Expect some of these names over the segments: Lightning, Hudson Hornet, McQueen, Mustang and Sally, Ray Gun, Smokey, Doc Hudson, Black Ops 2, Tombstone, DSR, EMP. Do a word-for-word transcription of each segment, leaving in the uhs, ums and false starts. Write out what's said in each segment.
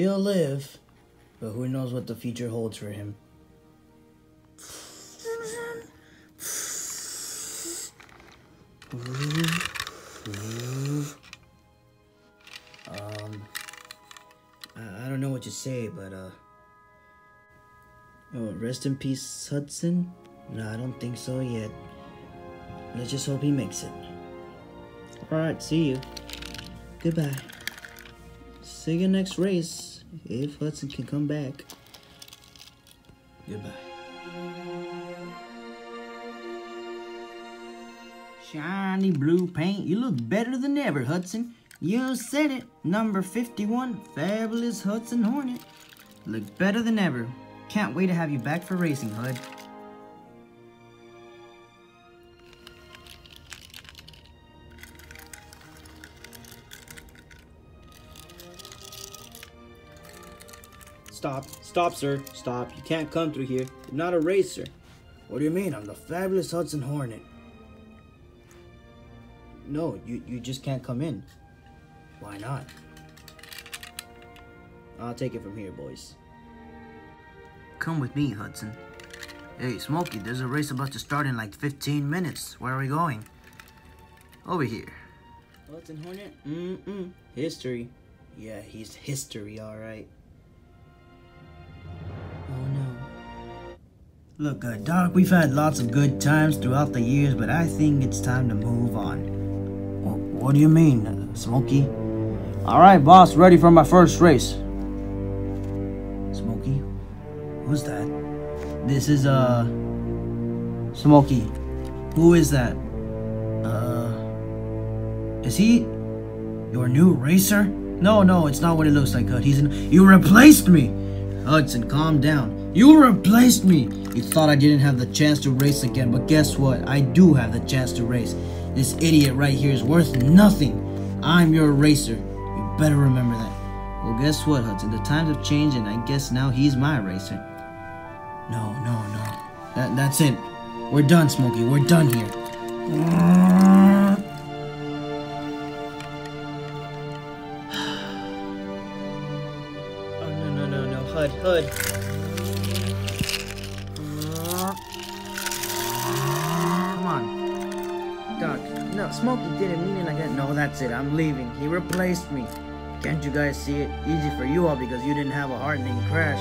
He'll live, but who knows what the future holds for him. Um, I, I don't know what to say, but, uh, oh, rest in peace, Hudson? No, I don't think so yet. Let's just hope he makes it. Alright, see you. Goodbye. See you next race, if Hudson can come back. Goodbye. Shiny blue paint, you look better than ever, Hudson. You said it. Number fifty-one, fabulous Hudson Hornet. Look better than ever. Can't wait to have you back for racing, Hud. Stop. Stop, sir. Stop. You can't come through here. You're not a racer. What do you mean? I'm the fabulous Hudson Hornet. No, you, you just can't come in. Why not? I'll take it from here, boys. Come with me, Hudson. Hey, Smokey, there's a race about to start in like fifteen minutes. Where are we going? Over here. Hudson Hornet? Mm-mm. History. Yeah, he's history, all right. Oh, no. Look, uh, Doc, we've had lots of good times throughout the years, but I think it's time to move on. What do you mean, uh, Smokey? Alright, boss, ready for my first race. Smokey? Who's that? This is, uh... Smokey. Who is that? Uh... Is he... your new racer? No, no, it's not what it looks like, Hud. He's in... You replaced me! Hudson, calm down. You replaced me! You thought I didn't have the chance to race again, but guess what? I do have the chance to race. This idiot right here is worth nothing. I'm your racer. You better remember that. Well, guess what, Hudson? The times have changed, and I guess now he's my racer. No, no, no. That, that's it. We're done, Smokey. We're done here. Oh, no, no, no, no. Hud, Hud. Smokey didn't mean it like that. No, that's it. I'm leaving. He replaced me. Can't you guys see it? Easy for you all because you didn't have a heartening crash.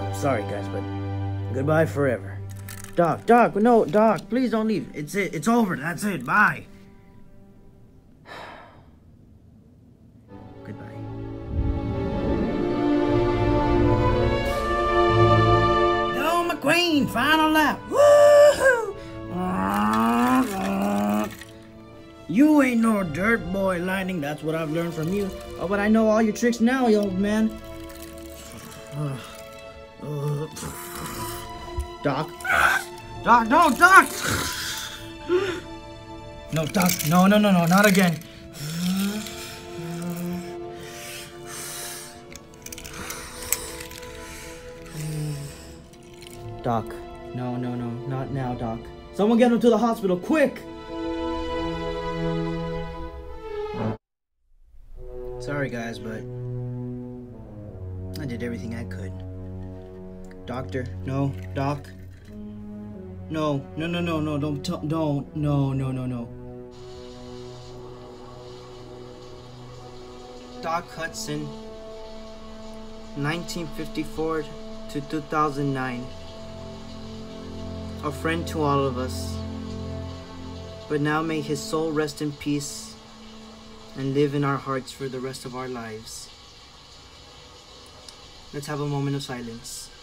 I'm sorry, guys, but goodbye forever. Doc, Doc, no, Doc, please don't leave. It's it. It's over. That's it. Bye. Goodbye. Go, McQueen. Final lap. You ain't no dirt boy, Lightning. That's what I've learned from you. Oh, but I know all your tricks now, you old man. Uh, uh, Doc. Doc, no, Doc! No, Doc, no, no, no, no, not again. Doc. No, no, no, not now, Doc. Someone get him to the hospital, quick! Sorry guys, but I did everything I could. Doctor, no, Doc, no, no, no, no, no, don't, don't, no, no, no, no. Doc Hudson, nineteen fifty-four to two thousand nine, a friend to all of us, but now may his soul rest in peace and live in our hearts for the rest of our lives. Let's have a moment of silence.